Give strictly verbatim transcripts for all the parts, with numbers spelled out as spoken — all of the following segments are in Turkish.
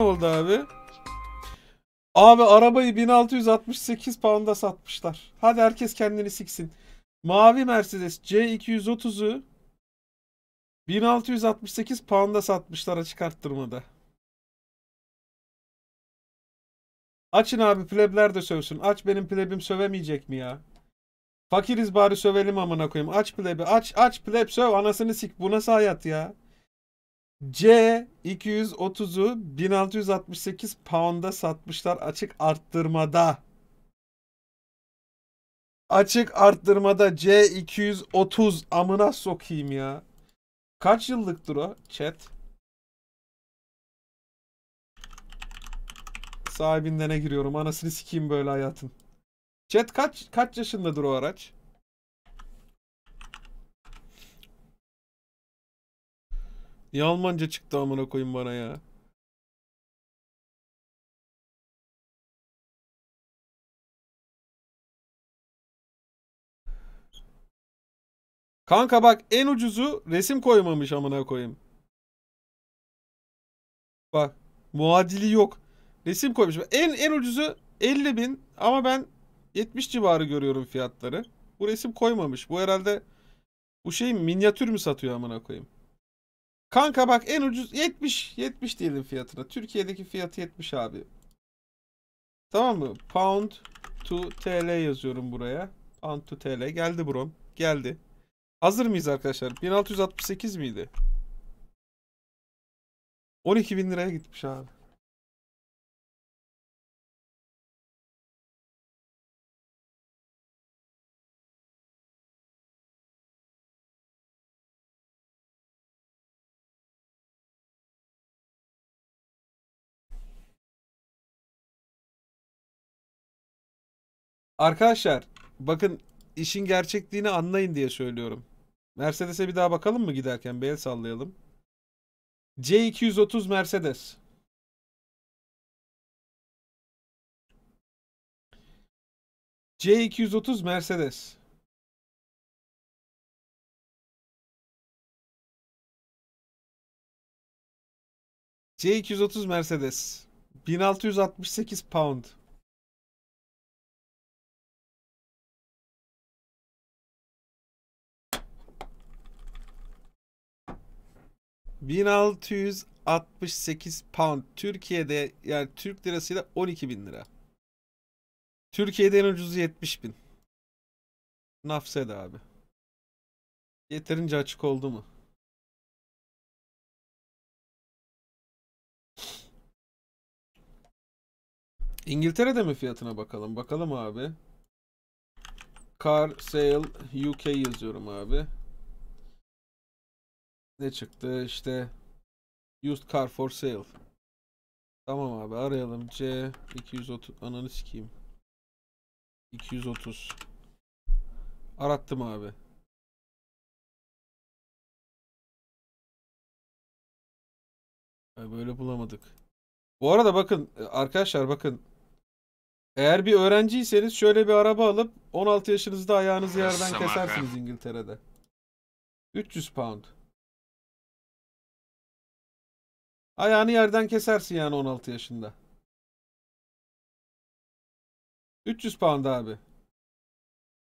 Ne oldu abi? Abi arabayı bin altı yüz altmış sekiz pound'a satmışlar. Hadi herkes kendini siksin. Mavi Mercedes C iki yüz otuz'u bin altı yüz altmış sekiz pound'a satmışlar açık arttırmada. Açın abi, plebler de sövsün. Aç, benim plebim sövemeyecek mi ya? Fakiriz bari sövelim amına koyayım. Aç plebi, aç aç pleb söv, anasını sik. Bu nasıl hayat ya? C iki yüz otuz'u bin altı yüz altmış sekiz pound'a satmışlar açık arttırmada. Açık arttırmada C iki yüz otuz amına sokayım ya. Kaç yıllıktır o chat? Sahibinden ne giriyorum? Anasını sikeyim böyle hayatın. Chat kaç kaç yaşındadır o araç? Niye Almanca çıktı amına koyayım bana ya? Kanka bak, en ucuzu resim koymamış amına koyayım. Bak, muadili yok. Resim koymuş. En en ucuzu elli bin ama ben yetmiş civarı görüyorum fiyatları. Bu resim koymamış. Bu herhalde bu şey minyatür mü satıyor amına koyayım? Kanka bak, en ucuz yetmiş yetmiş diyelim fiyatına. Türkiye'deki fiyatı yetmiş abi. Tamam mı? Pound to T L yazıyorum buraya. Pound to T L geldi bro. Geldi. Hazır mıyız arkadaşlar? bin altı yüz altmış sekiz miydi? on iki bin liraya gitmiş abi. Arkadaşlar bakın, işin gerçekliğini anlayın diye söylüyorum. Mercedes'e bir daha bakalım mı giderken? Bir el sallayalım. C iki yüz otuz Mercedes. C iki yüz otuz Mercedes. C iki yüz otuz Mercedes. bin altı yüz altmış sekiz pound. bin altı yüz altmış sekiz pound. Türkiye'de yani Türk lirasıyla on iki bin lira. Türkiye'de en ucuzu yetmiş bin. Nafse de abi. Yeterince açık oldu mu? İngiltere'de mi fiyatına bakalım? Bakalım abi. Car Sale U K yazıyorum abi. Ne çıktı işte? Used car for sale. Tamam abi, arayalım. C iki yüz otuz ananı sikeyim. iki yüz otuz. Arattım abi. Böyle bulamadık. Bu arada bakın arkadaşlar, bakın. Eğer bir öğrenciyseniz şöyle bir araba alıp on altı yaşınızda ayağınızı yerden kesersiniz İngiltere'de. üç yüz pound. Ayağını yerden kesersin yani on altı yaşında. üç yüz pound abi.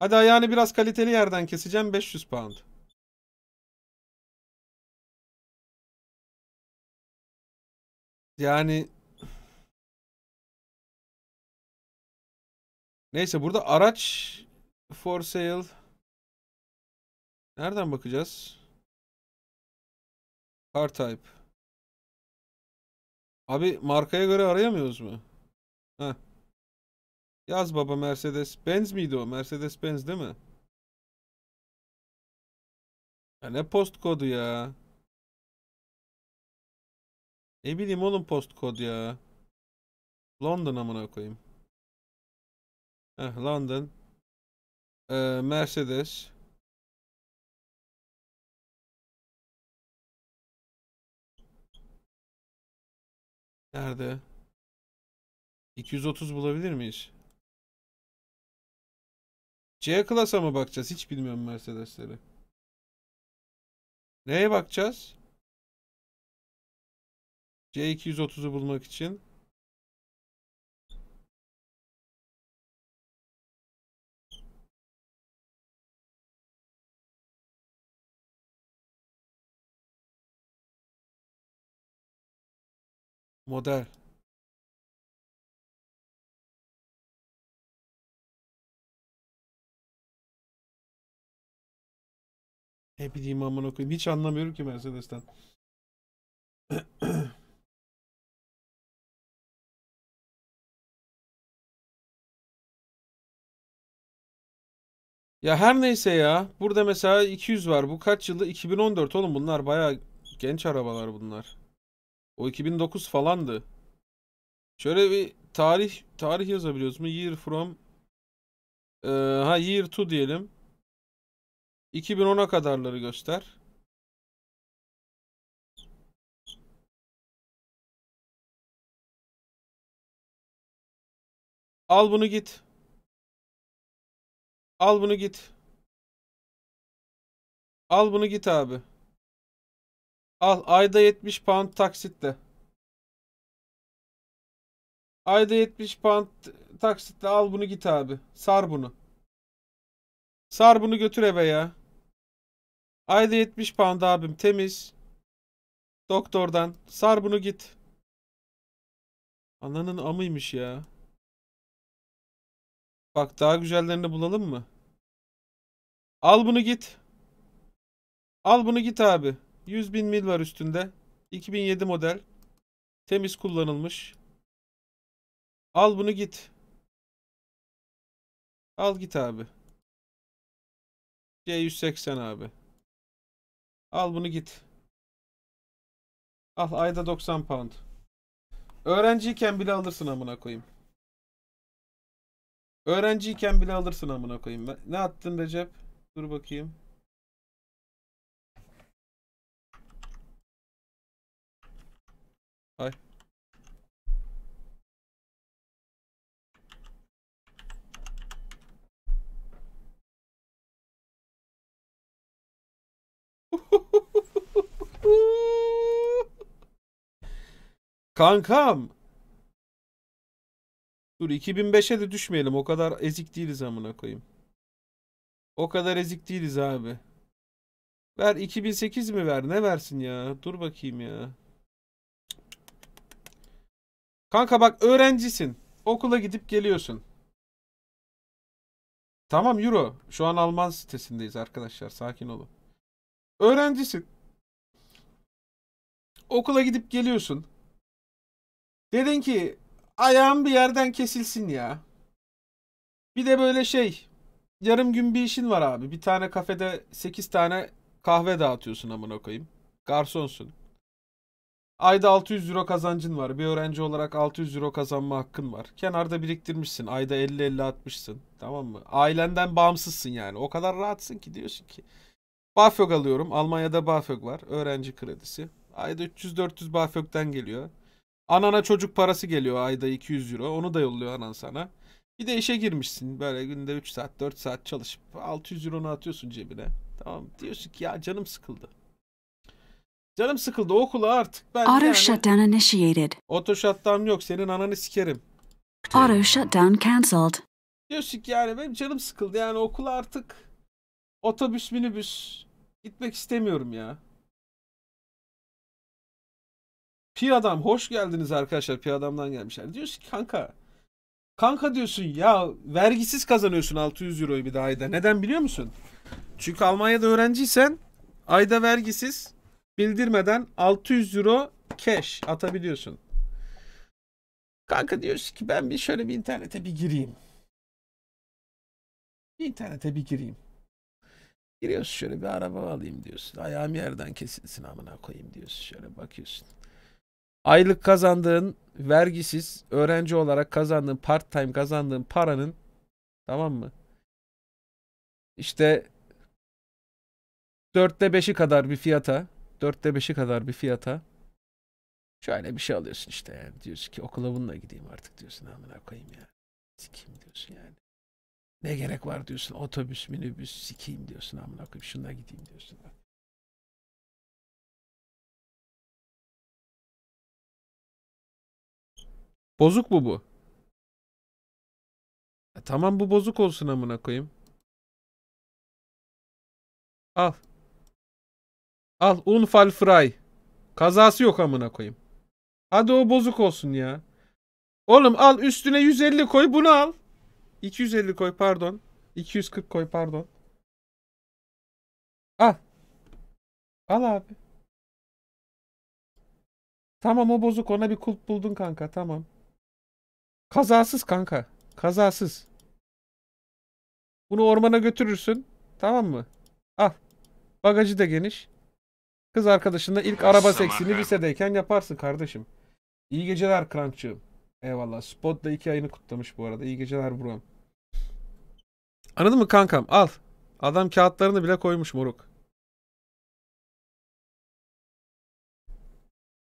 Hadi ayağını biraz kaliteli yerden keseceğim, beş yüz pound. Yani neyse, burada araç for sale. Nereden bakacağız? Car type. Abi markaya göre arayamıyoruz mu? Heh. Yaz baba, Mercedes-Benz miydi o? Mercedes-Benz değil mi? Ya ne post kodu ya? Ne bileyim oğlum post kod ya. London amına koyayım. Heh, London. Ee, Mercedes. Nerede? iki yüz otuz bulabilir miyiz? C-Class'a mı bakacağız? Hiç bilmiyorum Mercedes'leri. Neye bakacağız? C iki yüz otuzu bulmak için model. Ne bileyim amına koyayım. Hiç anlamıyorum ki Mercedes'ten. Ya her neyse ya. Burada mesela iki yüz var. Bu kaç yılda? iki bin on dört oğlum, bunlar bayağı genç arabalar bunlar. O iki bin dokuz falandı. Şöyle bir tarih tarih yazabiliyoruz mu? Year from ee, ha year to diyelim. iki bin ona kadarları göster. Al bunu git. Al bunu git. Al bunu git abi. Al, ayda yetmiş pound taksitle. Ayda yetmiş pound taksitle al bunu git abi. Sar bunu. Sar bunu götür eve ya. Ayda yetmiş pound abim, temiz. Doktordan. Sar bunu git. Ananın amıymış ya. Bak daha güzellerini bulalım mı? Al bunu git. Al bunu git abi. yüz bin mil var üstünde. iki bin yedi model. Temiz kullanılmış. Al bunu git. Al git abi. C yüz seksen abi. Al bunu git. Al, ayda doksan pound. Öğrenciyken bile alırsın amına koyayım. Öğrenciyken bile alırsın amına koyayım. Ne attın Recep? Dur bakayım. Ay. Kankam. Dur iki bin beşe de düşmeyelim. O kadar ezik değiliz amına koyayım. O kadar ezik değiliz abi. Ver iki bin sekiz mi ver? Ne versin ya? Dur bakayım ya. Kanka bak, öğrencisin. Okula gidip geliyorsun. Tamam euro. Şu an Alman sitesindeyiz arkadaşlar. Sakin olun. Öğrencisin. Okula gidip geliyorsun. Dedin ki ayağım bir yerden kesilsin ya. Bir de böyle şey, yarım gün bir işin var abi. Bir tane kafede sekiz tane kahve dağıtıyorsun amına koyayım. Garsonsun. Ayda altı yüz euro kazancın var. Bir öğrenci olarak altı yüz euro kazanma hakkın var. Kenarda biriktirmişsin. Ayda elli elli altmışsın. Tamam mı? Ailenden bağımsızsın yani. O kadar rahatsın ki diyorsun ki Bafög alıyorum. Almanya'da Bafög var. Öğrenci kredisi. Ayda üç yüz dört yüz Bafög'den geliyor. Anana çocuk parası geliyor ayda iki yüz euro. Onu da yolluyor anan sana. Bir de işe girmişsin. Böyle günde üç saat dört saat çalışıp altı yüz euronu atıyorsun cebine. Tamam, diyorsun ki ya canım sıkıldı. Canım sıkıldı okula artık. Ben Auto yani... shutdown initiated. Auto shutdown yok, senin ananı sikerim. Auto shutdown cancelled. Diyorsun ki yani benim canım sıkıldı yani okula artık. Otobüs minibüs gitmek istemiyorum ya. Pi adam hoş geldiniz arkadaşlar. Pi adamdan gelmişler. Diyorsun ki kanka. Kanka diyorsun ya, vergisiz kazanıyorsun altı yüz euroyu bir de ayda. Neden biliyor musun? Çünkü Almanya'da öğrenciysen ayda vergisiz bildirmeden altı yüz euro cash atabiliyorsun. Kanka diyorsun ki ben bir şöyle bir internete bir gireyim. Bir internete bir gireyim. Giriyorsun, şöyle bir araba alayım diyorsun. Ayağım yerden kesilsin amına koyayım diyorsun. Şöyle bakıyorsun. Aylık kazandığın, vergisiz öğrenci olarak kazandığın, part time kazandığın paranın, tamam mı? İşte dörtte beşi kadar bir fiyata, dörtte beşi kadar bir fiyata şöyle bir şey alıyorsun işte yani. Diyorsun ki okula bununla gideyim artık diyorsun. Amına koyayım ya. Sikeyim diyorsun yani. Ne gerek var diyorsun. Otobüs, minibüs sikeyim diyorsun. Amına koyayım şununla gideyim diyorsun. Bozuk mu bu? E, tamam, bu bozuk olsun amına koyayım. Al. Al unfall fry. Kazası yok amına koyayım. Hadi o bozuk olsun ya. Oğlum al üstüne yüz elli koy, bunu al. iki yüz elli koy pardon. iki yüz kırk koy pardon. Al. Al abi. Tamam o bozuk, ona bir kulp buldun kanka, tamam. Kazasız kanka. Kazasız. Bunu ormana götürürsün. Tamam mı? Al. Bagajı da geniş. Kız arkadaşınla ilk araba seksini lisedeyken yaparsın kardeşim. İyi geceler Crunch'cığım. Eyvallah. Spot da iki ayını kutlamış bu arada. İyi geceler buram. Anladın mı kankam? Al. Adam kağıtlarını bile koymuş moruk.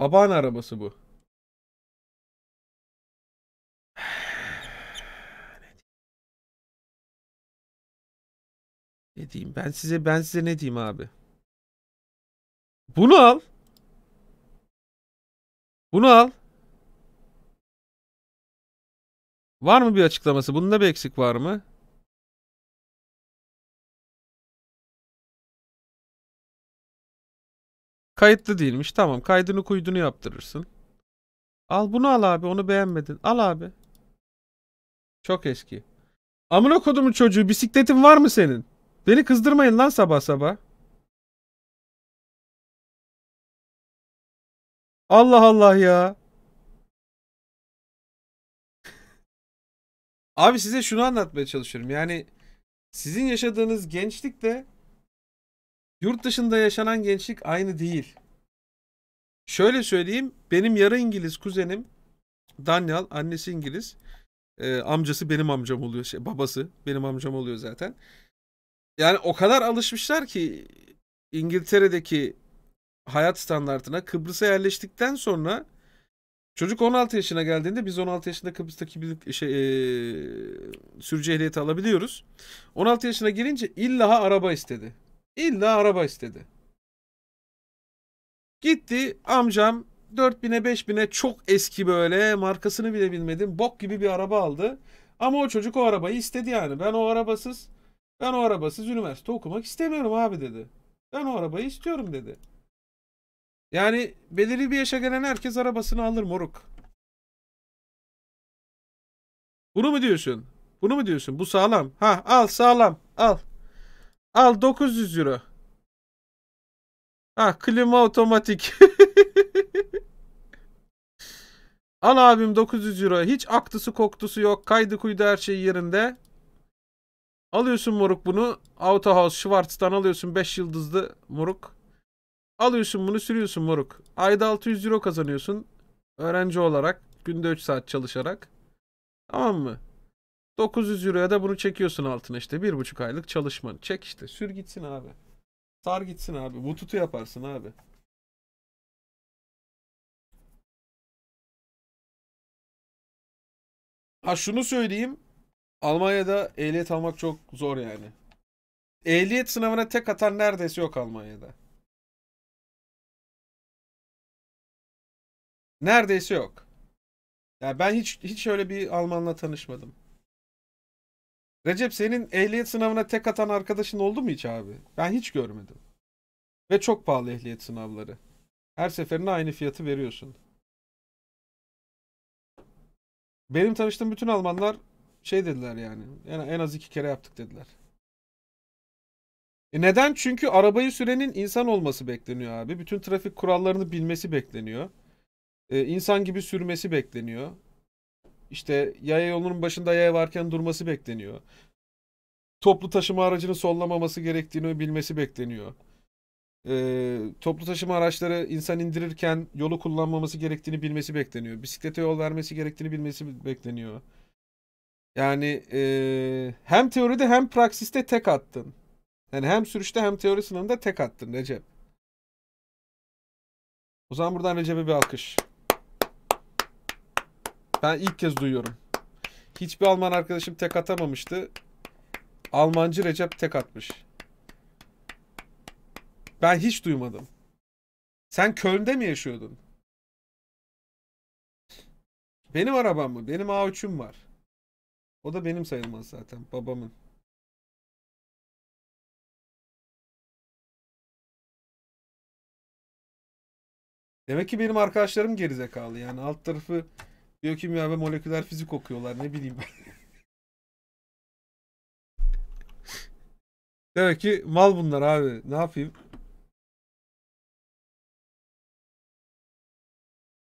Babaanne arabası bu. Ne diyeyim? Ben size ben size ne diyeyim abi? Bunu al. Bunu al. Var mı bir açıklaması? Bunda bir eksik var mı? Kayıtlı değilmiş. Tamam. Kaydını kuydunu yaptırırsın. Al bunu al abi. Onu beğenmedin. Al abi. Çok eski. Amına kodumun çocuğu. Bisikletin var mı senin? Beni kızdırmayın lan sabah sabah. Allah Allah ya. Abi size şunu anlatmaya çalışıyorum. Yani sizin yaşadığınız gençlik de yurt dışında yaşanan gençlik aynı değil. Şöyle söyleyeyim. Benim yarı İngiliz kuzenim Daniel, annesi İngiliz. Ee, amcası benim amcam oluyor. Şey, babası benim amcam oluyor zaten. Yani o kadar alışmışlar ki İngiltere'deki hayat standartına, Kıbrıs'a yerleştikten sonra çocuk on altı yaşına geldiğinde biz on altı yaşında Kıbrıs'taki bir şey, e, sürücü ehliyeti alabiliyoruz. on altı yaşına gelince illa araba istedi. İlla araba istedi. Gitti amcam dört bine beş bine çok eski, böyle markasını bile bilmedim, bok gibi bir araba aldı. Ama o çocuk o arabayı istedi yani. Ben o arabasız ben o arabasız üniversite okumak istemiyorum abi dedi. Ben o arabayı istiyorum dedi. Yani belirli bir yaşa gelen herkes arabasını alır moruk. Bunu mu diyorsun? Bunu mu diyorsun? Bu sağlam. Ha al sağlam. Al. Al dokuz yüz euro. Ha klima otomatik. Al abim dokuz yüz euro. Hiç aktısı koktusu yok. Kaydı kuydu her şey yerinde. Alıyorsun moruk bunu. Autohaus Schwarz'tan alıyorsun beş yıldızlı moruk. Alıyorsun bunu sürüyorsun moruk. Ayda altı yüz euro kazanıyorsun. Öğrenci olarak. Günde üç saat çalışarak. Tamam mı? dokuz yüz euroya da bunu çekiyorsun altına işte. bir buçuk aylık çalışman. Çek işte. Sür gitsin abi. Sar gitsin abi. Bu tutu yaparsın abi. Ha şunu söyleyeyim. Almanya'da ehliyet almak çok zor yani. Ehliyet sınavına tek atan neredeyse yok Almanya'da. Neredeyse yok. Ya ben hiç hiç öyle bir Almanla tanışmadım. Recep, senin ehliyet sınavına tek atan arkadaşın oldu mu hiç abi? Ben hiç görmedim. Ve çok pahalı ehliyet sınavları. Her seferinde aynı fiyatı veriyorsun. Benim tanıştığım bütün Almanlar şey dediler yani. En az iki kere yaptık dediler. E neden? Çünkü arabayı sürenin insan olması bekleniyor abi. Bütün trafik kurallarını bilmesi bekleniyor. Ee, insan gibi sürmesi bekleniyor. İşte yaya yolunun başında yaya varken durması bekleniyor. Toplu taşıma aracını sollamaması gerektiğini bilmesi bekleniyor. Ee, toplu taşıma araçları insan indirirken yolu kullanmaması gerektiğini bilmesi bekleniyor. Bisiklete yol vermesi gerektiğini bilmesi bekleniyor. Yani e, hem teoride hem praksiste tek attın. Yani hem sürüşte hem teori sınavında tek attın Recep. O zaman buradan Recep'e bir alkış. Ben ilk kez duyuyorum. Hiçbir Alman arkadaşım tek atamamıştı. Almancı Recep tek atmış. Ben hiç duymadım. Sen Köln'de mi yaşıyordun? Benim arabam mı? Benim A üç'üm var. O da benim sayılmaz zaten. Babamın. Demek ki benim arkadaşlarım gerizekalı yani. Alt tarafı biyokimya ve moleküler fizik okuyorlar. Ne bileyim ben. Demek ki mal bunlar abi. Ne yapayım?